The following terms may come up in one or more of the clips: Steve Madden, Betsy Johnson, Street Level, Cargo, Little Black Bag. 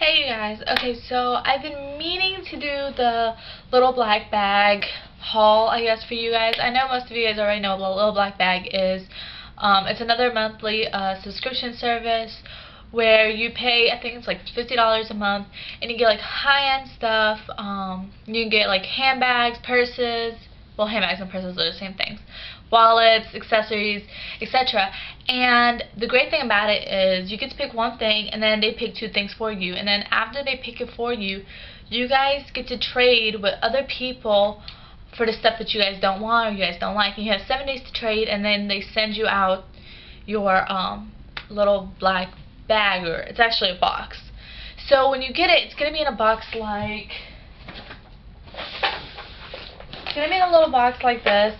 Hey you guys, okay, so I've been meaning to do the Little Black Bag haul, I guess, for you guys. I know most of you guys already know what Little Black Bag is. It's another monthly subscription service where you pay, I think it's like $50 a month, and you get like high-end stuff. You can get like handbags, purses, well, handbags and purses are the same things, wallets, accessories, etc. And the great thing about it is you get to pick one thing, and then they pick two things for you, and then after they pick it for you, you guys get to trade with other people for the stuff that you guys don't want or you guys don't like, and you have 7 days to trade, and then they send you out your little black bag, or it's actually a box. So when you get it, it's going to be in a box like, it's going to be in a little box like this.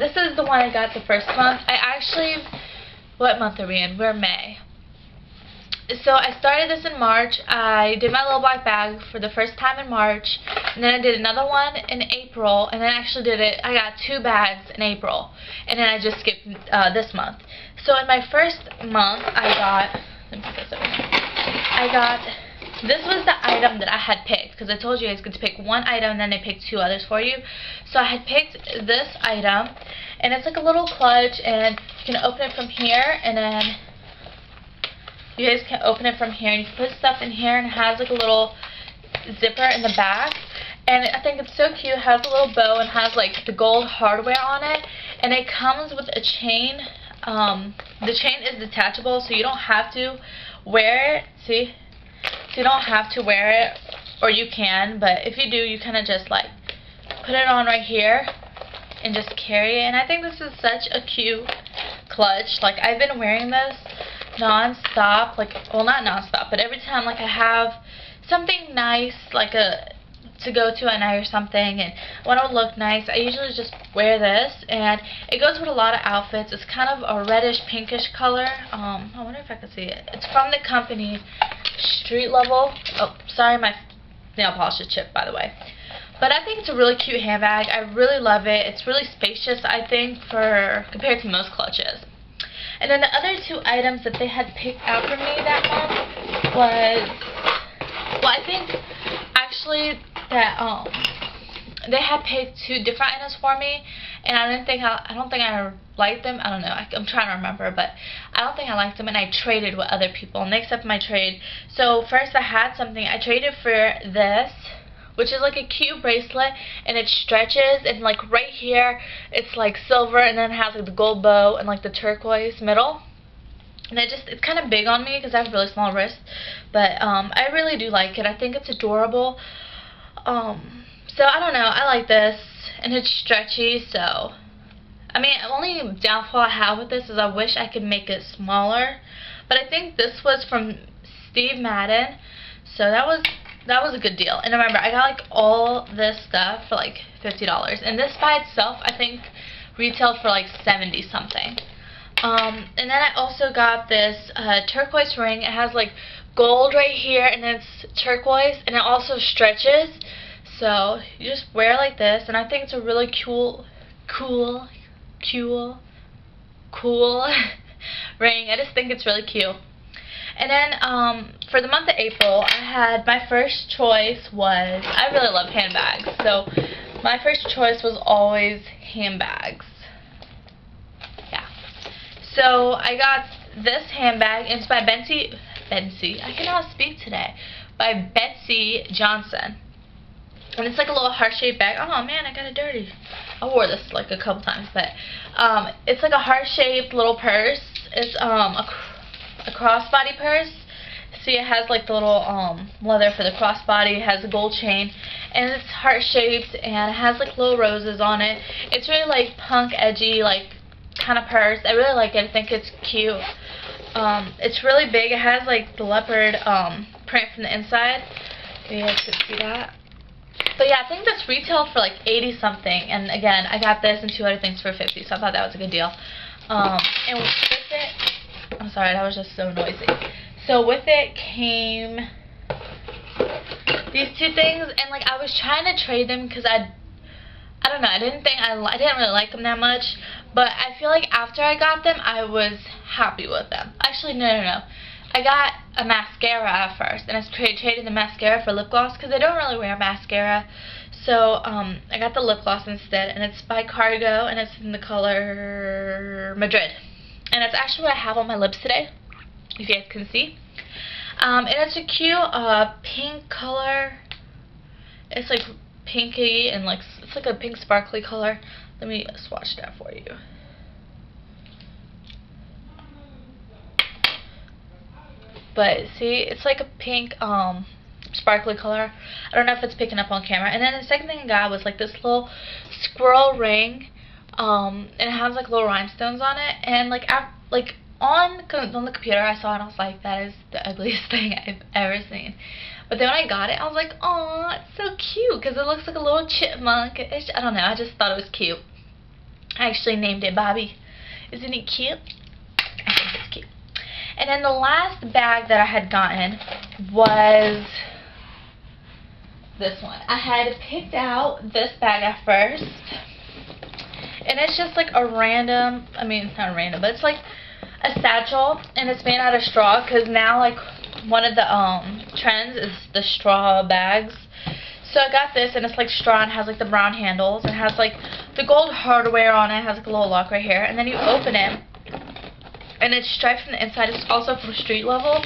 This is the one I got the first month. I actually, what month are we in? We're May. So I started this in March. I did my little black bag for the first time in March, and then I did another one in April, and then I actually did it, I got two bags in April, and then I just skipped this month. So in my first month, I got this was the item that I had picked, because I told you guys get to pick one item and then they pick two others for you. So I had picked this item, and it's like a little clutch, and you can open it from here, and then you guys can open it from here, and you can put stuff in here, and it has like a little zipper in the back, and I think it's so cute. It has a little bow and has like the gold hardware on it, and it comes with a chain. The chain is detachable, so you don't have to wear it. See? So you don't have to wear it, or you can, but if you do, you kind of just like put it on right here and just carry it. And I think this is such a cute clutch. Like, I've been wearing this non-stop, like, well, not non-stop, but every time like I have something nice, like a to go to at night or something, and I want to look nice, I usually just wear this, and it goes with a lot of outfits. It's kind of a reddish pinkish color. I wonder if I can see it. It's from the company Street Level. Oh, sorry, my nail polish is chipped, by the way. But I think it's a really cute handbag. I really love it. It's really spacious, I think, for compared to most clutches. And then the other two items that they had picked out for me that month was, well, I think actually that they had picked two different items for me, and I don't think I liked them. I don't know. I'm trying to remember, but I don't think I liked them, and I traded with other people, and they accepted my trade. So first I had something. I traded for this, which is like a cute bracelet, and it stretches, and like right here it's like silver, and then it has like the gold bow and like the turquoise middle. And it's kind of big on me because I have really small wrists, but I really do like it. I think it's adorable. So I don't know, I like this, and it's stretchy. So I mean, the only downfall I have with this is I wish I could make it smaller, but I think this was from Steve Madden, so that was a good deal. And remember, I got like all this stuff for like $50, and this by itself I think retailed for like 70 something. And then I also got this turquoise ring. It has like gold right here, and it's turquoise, and it also stretches. So you just wear it like this, and I think it's a really cool ring. I just think it's really cute. And then for the month of April, I had my first choice was, I really love handbags, so my first choice was always handbags. Yeah. So I got this handbag. It's by Betsy. I cannot speak today. By Betsy Johnson. And it's like a little heart-shaped bag. Oh man, I got it dirty. I wore this like a couple times, but it's like a heart-shaped little purse. It's a crossbody purse. See, it has like the little leather for the crossbody. It has a gold chain, and it's heart-shaped, and it has like little roses on it. It's really like punk, edgy, like kind of purse. I really like it. I think it's cute. It's really big. It has like the leopard print from the inside. You guys can see that. But yeah, I think this retailed for like 80 something, and again, I got this and two other things for 50, so I thought that was a good deal. And with it, I'm sorry, that was just so noisy. So with it came these two things, and like I was trying to trade them because I don't know, I didn't really like them that much, but I feel like after I got them, I was happy with them. Actually, no. I got a mascara first, and I traded the mascara for lip gloss because I don't really wear mascara. So I got the lip gloss instead, and it's by Cargo, and it's in the color Madrid. And that's actually what I have on my lips today, if you guys can see. And it's a cute pink color. It's like pinky and like it's like a pink sparkly color. Let me swatch that for you. But see, it's like a pink sparkly color. I don't know if it's picking up on camera. And then the second thing I got was like this little squirrel ring, and it has like little rhinestones on it. And like on the computer, I saw it and I was like, that is the ugliest thing I've ever seen. But then when I got it, I was like, oh, it's so cute because it looks like a little chipmunk. It's, I don't know. I just thought it was cute. I actually named it Bobby. Isn't it cute? I think it's cute. And then the last bag that I had gotten was this one. I had picked out this bag at first. And it's just like a random, I mean, it's not random, but it's like a satchel. And it's made out of straw because now like one of the trends is the straw bags. So I got this, and it's like straw and has like the brown handles. It has like the gold hardware on it. It has like a little lock right here. And then you open it. And it's striped from the inside. It's also from Street Level.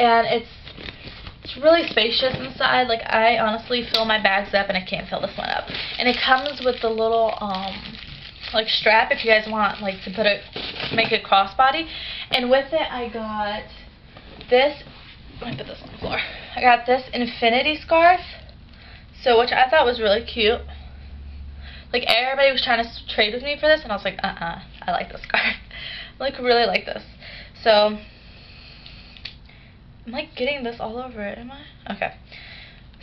And it's really spacious inside. Like, I honestly fill my bags up, and I can't fill this one up. And it comes with the little, like, strap if you guys want, like, to put it, make it crossbody. And with it, I got this. Let me put this on the floor. I got this infinity scarf. So, which I thought was really cute. Like, everybody was trying to trade with me for this. And I was like, I like this scarf. Like, really like this. So, I'm like getting this all over it, am I? Okay.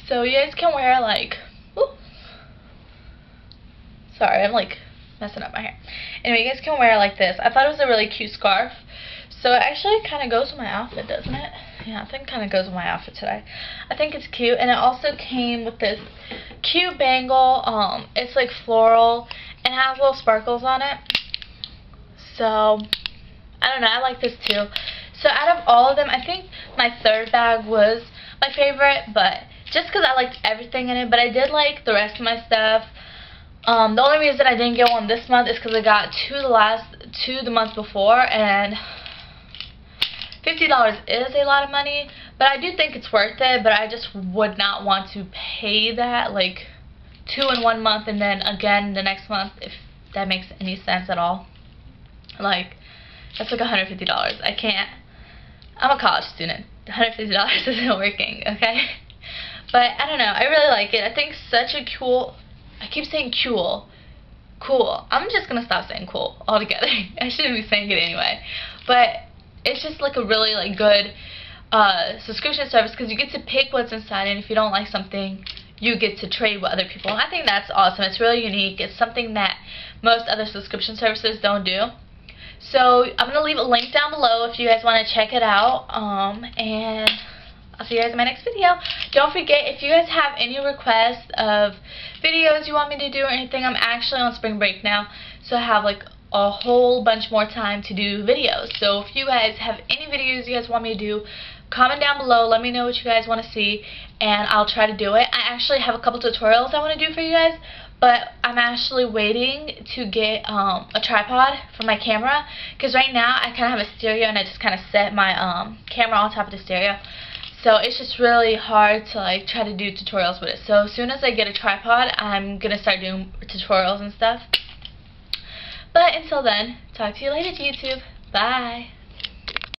So, you guys can wear like, ooh. Sorry, I'm like messing up my hair. Anyway, you guys can wear like this. I thought it was a really cute scarf. So, it actually kind of goes with my outfit, doesn't it? Yeah, I think it kind of goes with my outfit today. I think it's cute. And it also came with this cute bangle. It's like floral and has little sparkles on it. So, I don't know. I like this too. So, out of all of them, I think my third bag was my favorite. But just because I liked everything in it. But I did like the rest of my stuff. The only reason I didn't get one this month is because I got two the month before. And $50 is a lot of money. But I do think it's worth it. But I just would not want to pay that. Like, two in one month and then again the next month. If that makes any sense at all. Like, that's like $150. I can't. I'm a college student. $150 isn't working, okay? But I don't know. I really like it. I think such a cool. I keep saying cool. Cool. I'm just going to stop saying cool altogether. I shouldn't be saying it anyway. But it's just like a really like good subscription service because you get to pick what's inside, and if you don't like something, you get to trade with other people. And I think that's awesome. It's really unique. It's something that most other subscription services don't do. So, I'm going to leave a link down below if you guys want to check it out, and I'll see you guys in my next video. Don't forget, if you guys have any requests of videos you want me to do or anything, I'm actually on spring break now, so I have like a whole bunch more time to do videos. So, if you guys have any videos you guys want me to do, comment down below, let me know what you guys want to see, and I'll try to do it. I actually have a couple tutorials I want to do for you guys. But I'm actually waiting to get a tripod for my camera. Because right now I kind of have a stereo, and I just kind of set my camera on top of the stereo. So it's just really hard to like try to do tutorials with it. So as soon as I get a tripod, I'm going to start doing tutorials and stuff. But until then, talk to you later, YouTube. Bye.